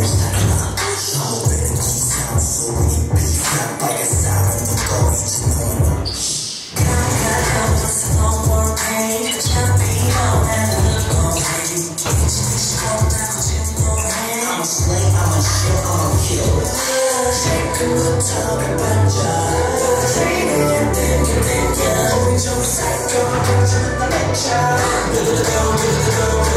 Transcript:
Give it a go, give it a go.